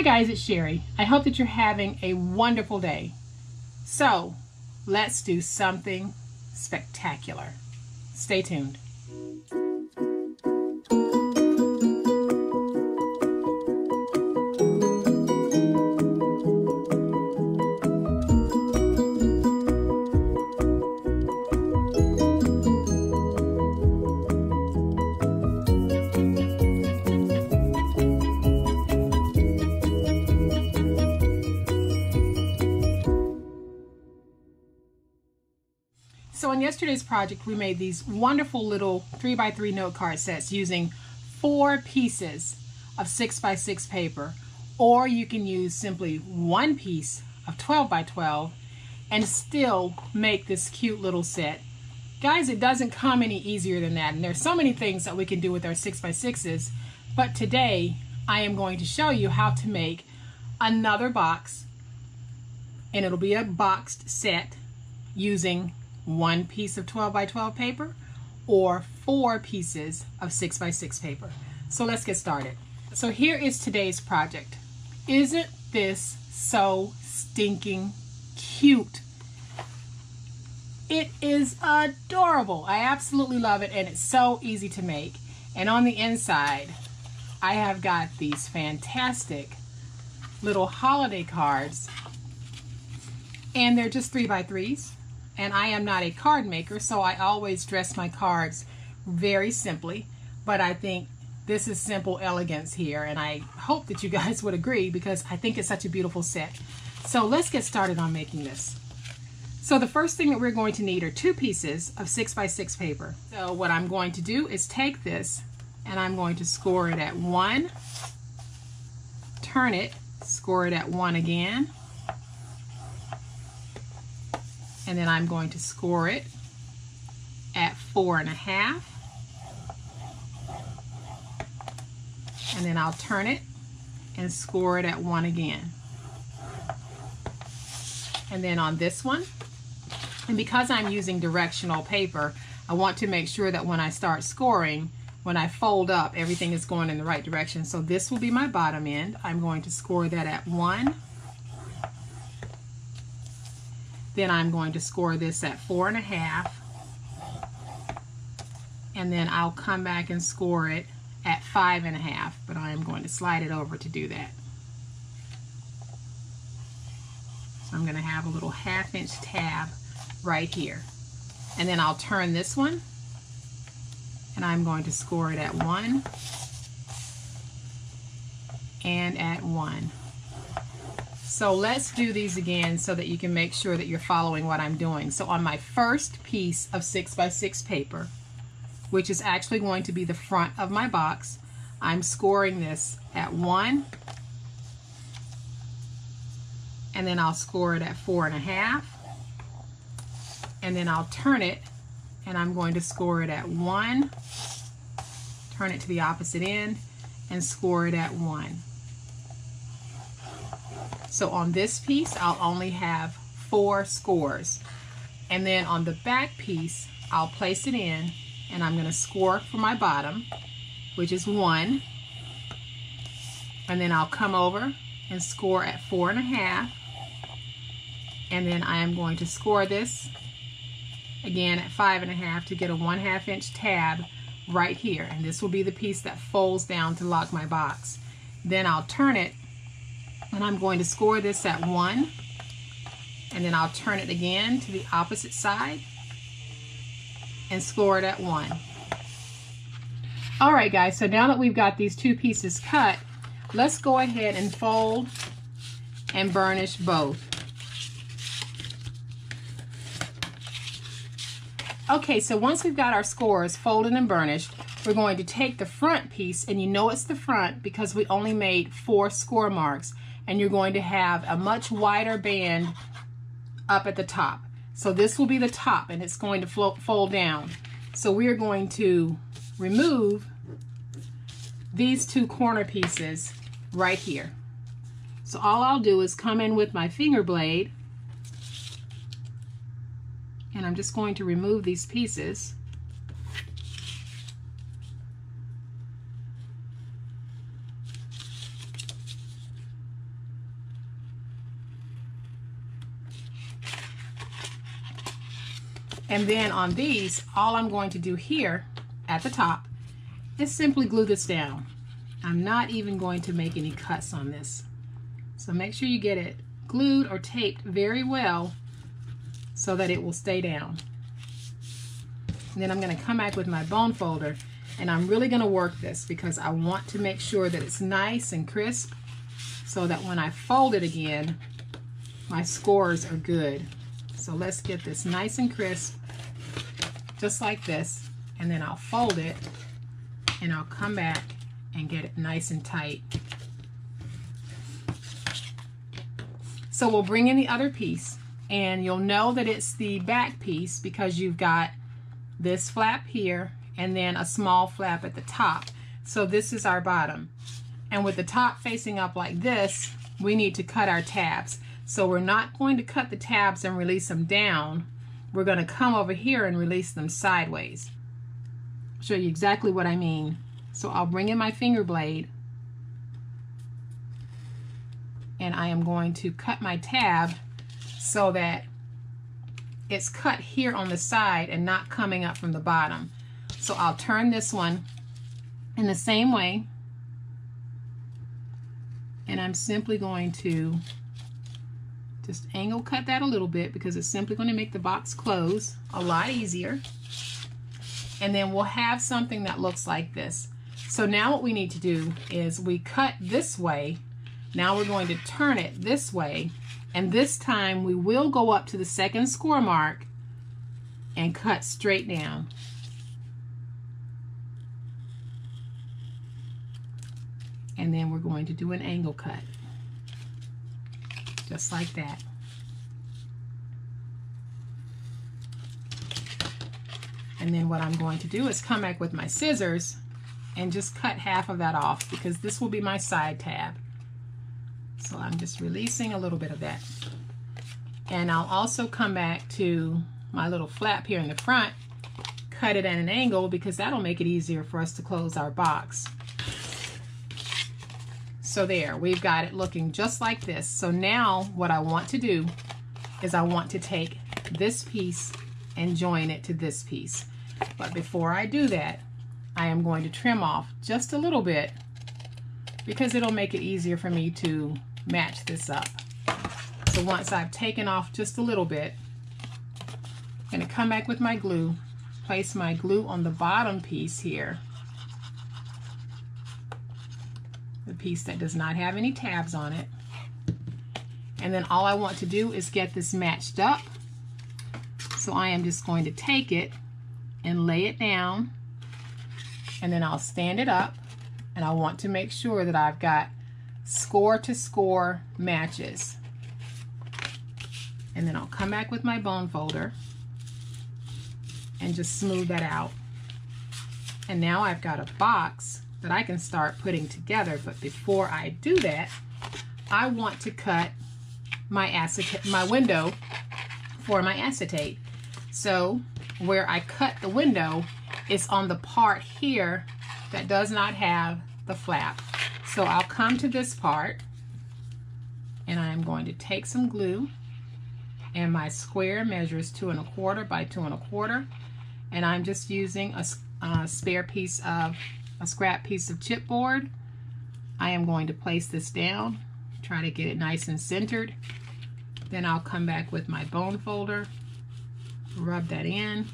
Hi guys, it's Sherry. I hope that you're having a wonderful day. So let's do something spectacular. Stay tuned. So in yesterday's project, we made these wonderful little 3x3 note card sets using 4 pieces of 6x6 paper, or you can use simply 1 piece of 12x12 and still make this cute little set. Guys, it doesn't come any easier than that, and there's so many things that we can do with our 6x6s, but today I am going to show you how to make another box, and it'll be a boxed set using 1 piece of 12x12 paper or 4 pieces of 6x6 paper. So let's get started. So here is today's project. Isn't this so stinking cute? It is adorable. I absolutely love it, and it's so easy to make. And on the inside, I have got these fantastic little holiday cards, and they're just 3x3s. And I am not a card maker, so I always dress my cards very simply, but I think this is simple elegance here, and I hope that you guys would agree because I think it's such a beautiful set. So let's get started on making this. So the first thing that we're going to need are 2 pieces of 6x6 paper. So what I'm going to do is take this and I'm going to score it at 1, turn it, score it at 1 again, and then I'm going to score it at 4.5, and then I'll turn it and score it at 1 again. And then on this one, and because I'm using directional paper, I want to make sure that when I start scoring, when I fold up, everything is going in the right direction. So this will be my bottom end. I'm going to score that at 1. Then I'm going to score this at 4.5, and then I'll come back and score it at 5.5, but I'm going to slide it over to do that. So I'm going to have a little 1/2 inch tab right here, and then I'll turn this one and I'm going to score it at 1 and at 1. So let's do these again so that you can make sure that you're following what I'm doing. So on my first piece of 6x6 paper, which is actually going to be the front of my box, I'm scoring this at 1, and then I'll score it at 4.5, and then I'll turn it and I'm going to score it at 1, turn it to the opposite end and score it at 1. So on this piece, I'll only have 4 scores. And then on the back piece, I'll place it in, and I'm going to score for my bottom, which is 1. And then I'll come over and score at 4.5. And then I am going to score this again at 5.5 to get a 1/2 inch tab right here. And this will be the piece that folds down to lock my box. Then I'll turn it, and I'm going to score this at 1, and then I'll turn it again to the opposite side and score it at 1. All right guys, so now that we've got these 2 pieces cut, let's go ahead and fold and burnish both. Okay, so once we've got our scores folded and burnished, we're going to take the front piece, and you know it's the front because we only made 4 score marks, and you're going to have a much wider band up at the top. So this will be the top, and it's going to fold down. So we're going to remove these 2 corner pieces right here. So all I'll do is come in with my finger blade, and I'm just going to remove these pieces. And then on these, all I'm going to do here at the top is simply glue this down. I'm not even going to make any cuts on this. So make sure you get it glued or taped very well so that it will stay down. And then I'm going to come back with my bone folder, and I'm really going to work this because I want to make sure that it's nice and crisp so that when I fold it again, my scores are good. So let's get this nice and crisp, just like this, and then I'll fold it and I'll come back and get it nice and tight. So we'll bring in the other piece, and you'll know that it's the back piece because you've got this flap here and then a small flap at the top. So this is our bottom. And with the top facing up like this, we need to cut our tabs. So we're not going to cut the tabs and release them down. We're going to come over here and release them sideways. I'll show you exactly what I mean. So I'll bring in my finger blade, and I am going to cut my tab so that it's cut here on the side and not coming up from the bottom. So I'll turn this one in the same way, and I'm simply going to just angle cut that a little bit because it's simply going to make the box close a lot easier. And then we'll have something that looks like this. So now what we need to do is we cut this way. Now we're going to turn it this way, and this time we will go up to the second score mark and cut straight down. And then we're going to do an angle cut, just like that. And then what I'm going to do is come back with my scissors and just cut half of that off because this will be my side tab. So I'm just releasing a little bit of that. And I'll also come back to my little flap here in the front, cut it at an angle because that'll make it easier for us to close our box. So there, we've got it looking just like this. So now what I want to do is I want to take this piece and join it to this piece. But before I do that, I am going to trim off just a little bit because it'll make it easier for me to match this up. So once I've taken off just a little bit, I'm going to come back with my glue, place my glue on the bottom piece here, the piece that does not have any tabs on it. And then all I want to do is get this matched up. So I am just going to take it and lay it down, and then I'll stand it up, and I want to make sure that I've got score to score matches. And then I'll come back with my bone folder and just smooth that out. And now I've got a box that I can start putting together, but before I do that, I want to cut my window for my acetate. So where I cut the window is on the part here that does not have the flap. So I'll come to this part, and I'm going to take some glue, and my square measures 2 1/4 by 2 1/4, and I'm just using a scrap piece of chipboard. I am going to place this down, try to get it nice and centered. Then I'll come back with my bone folder, rub that in,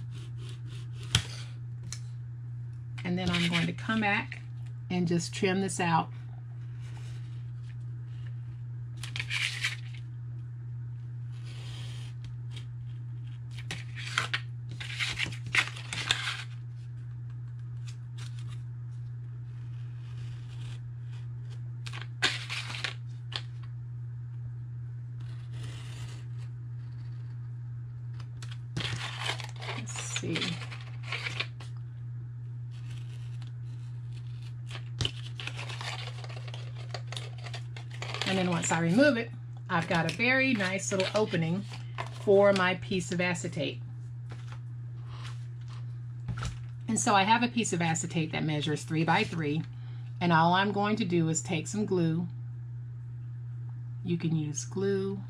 and then I'm going to come back and just trim this out. And then once I remove it, I've got a very nice little opening for my piece of acetate. And so I have a piece of acetate that measures 3 by 3, and all I'm going to do is take some glue. You can use glue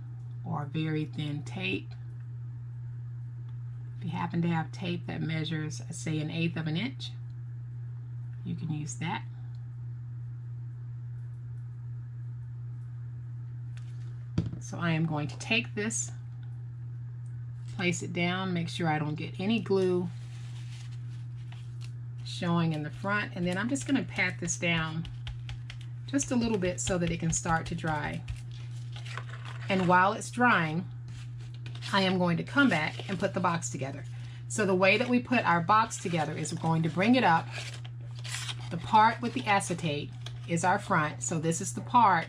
or very thin tape. you happen to have tape that measures, say, 1/8 of an inch, you can use that. So I am going to take this, place it down, make sure I don't get any glue showing in the front, and then I'm just going to pat this down just a little bit so that it can start to dry. And while it's drying, I am going to come back and put the box together. So the way that we put our box together is we're going to bring it up. The part with the acetate is our front, so this is the part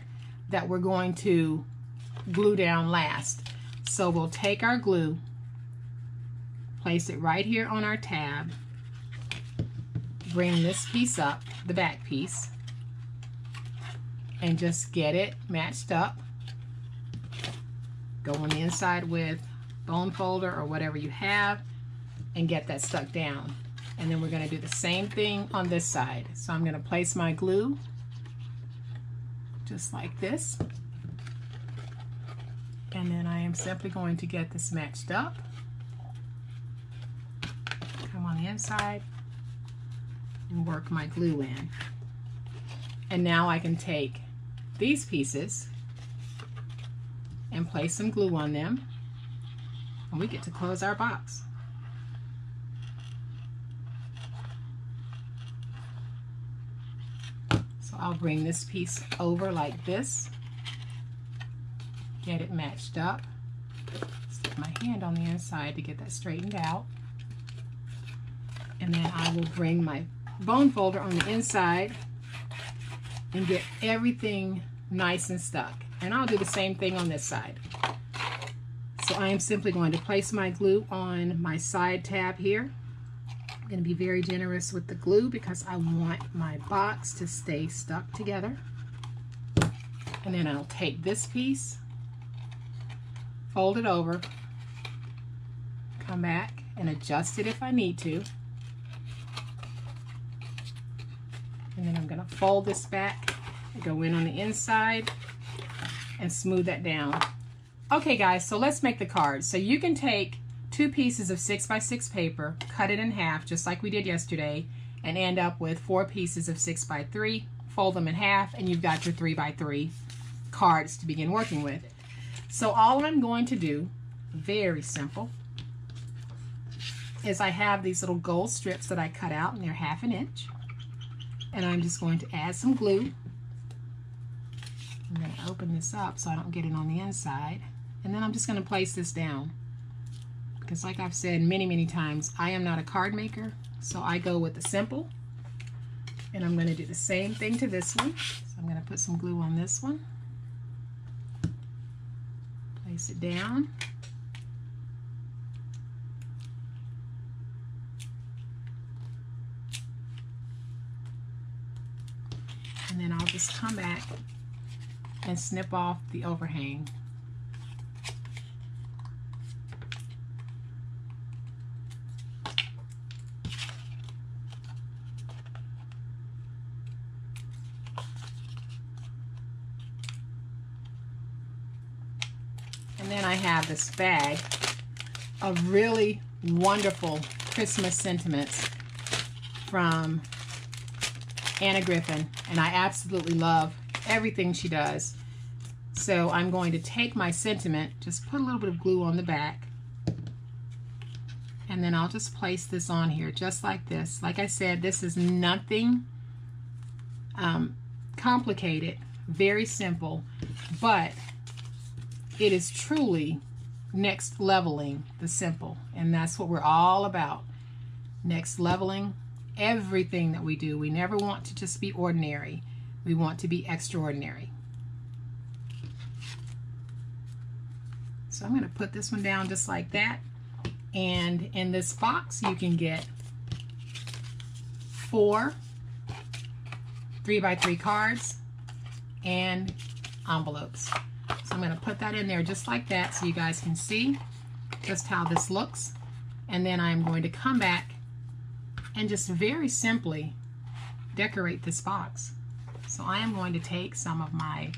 that we're going to glue down last. So we'll take our glue, place it right here on our tab, bring this piece up, the back piece, and just get it matched up. Go on the inside with bone folder or whatever you have and get that stuck down. And then we're going to do the same thing on this side. So I'm going to place my glue just like this. And then I am simply going to get this matched up. Come on the inside and work my glue in. And now I can take these pieces and place some glue on them, and we get to close our box. So I'll bring this piece over like this, get it matched up, stick my hand on the inside to get that straightened out, and then I will bring my bone folder on the inside and get everything nice and stuck. And I'll do the same thing on this side. So I am simply going to place my glue on my side tab here. I'm going to be very generous with the glue because I want my box to stay stuck together. And then I'll take this piece, fold it over, come back and adjust it if I need to. And then I'm going to fold this back, go in on the inside, and smooth that down. Okay guys, so let's make the card. So you can take two pieces of 6x6 paper, cut it in half just like we did yesterday, and end up with 4 pieces of 6x3, fold them in half, and you've got your 3x3 cards to begin working with. So all I'm going to do, very simple, is I have these little gold strips that I cut out and they're 1/2 inch. And I'm just going to add some glue. I'm going to open this up so I don't get it on the inside. And then I'm just going to place this down. Because like I've said many, many times, I am not a card maker. So I go with the simple. And I'm going to do the same thing to this one. So I'm going to put some glue on this one. Place it down. And then I'll just come back and snip off the overhang. And then I have this bag of really wonderful Christmas sentiments from Anna Griffin, and I absolutely love everything she does. So I'm going to take my sentiment, just put a little bit of glue on the back, and then I'll just place this on here just like this. Like I said, this is nothing complicated, very simple, but it is truly next leveling the simple, and that's what we're all about. Next leveling everything that we do. We never want to just be ordinary. We want to be extraordinary. So I'm going to put this one down just like that. And in this box, you can get 4 3x3 cards and envelopes. So I'm going to put that in there just like that so you guys can see just how this looks. And then I'm going to come back and just very simply decorate this box. So I am going to take some of my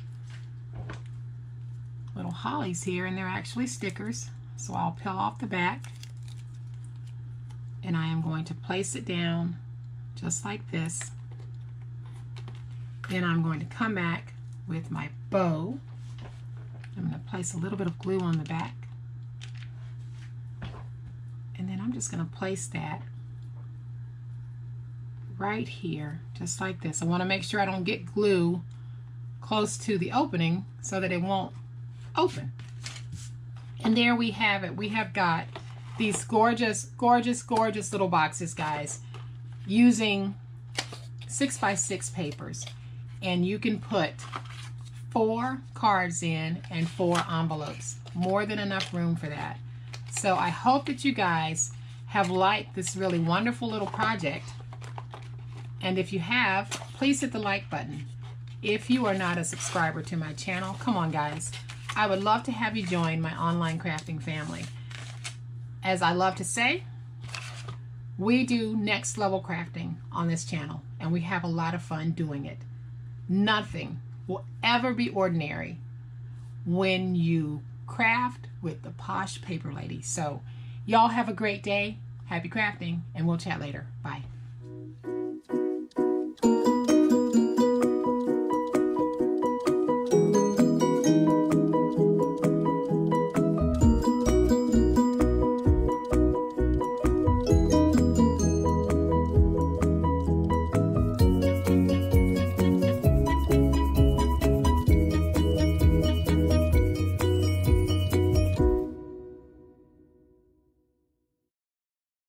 little hollies here, and they're actually stickers. So I'll peel off the back and I am going to place it down just like this. Then I'm going to come back with my bow. I'm going to place a little bit of glue on the back, and then I'm just going to place that right here just like this. I want to make sure I don't get glue close to the opening so that it won't open. And there we have it. We have got these gorgeous, gorgeous, gorgeous little boxes, guys, using 6x6 papers. And you can put 4 cards in and 4 envelopes. More than enough room for that. So I hope that you guys have liked this really wonderful little project. And if you have, please hit the like button. If you are not a subscriber to my channel, come on guys. I would love to have you join my online crafting family. As I love to say, we do next level crafting on this channel, and we have a lot of fun doing it. Nothing will ever be ordinary when you craft with the Posh Paper Lady. So y'all have a great day, happy crafting, and we'll chat later. Bye.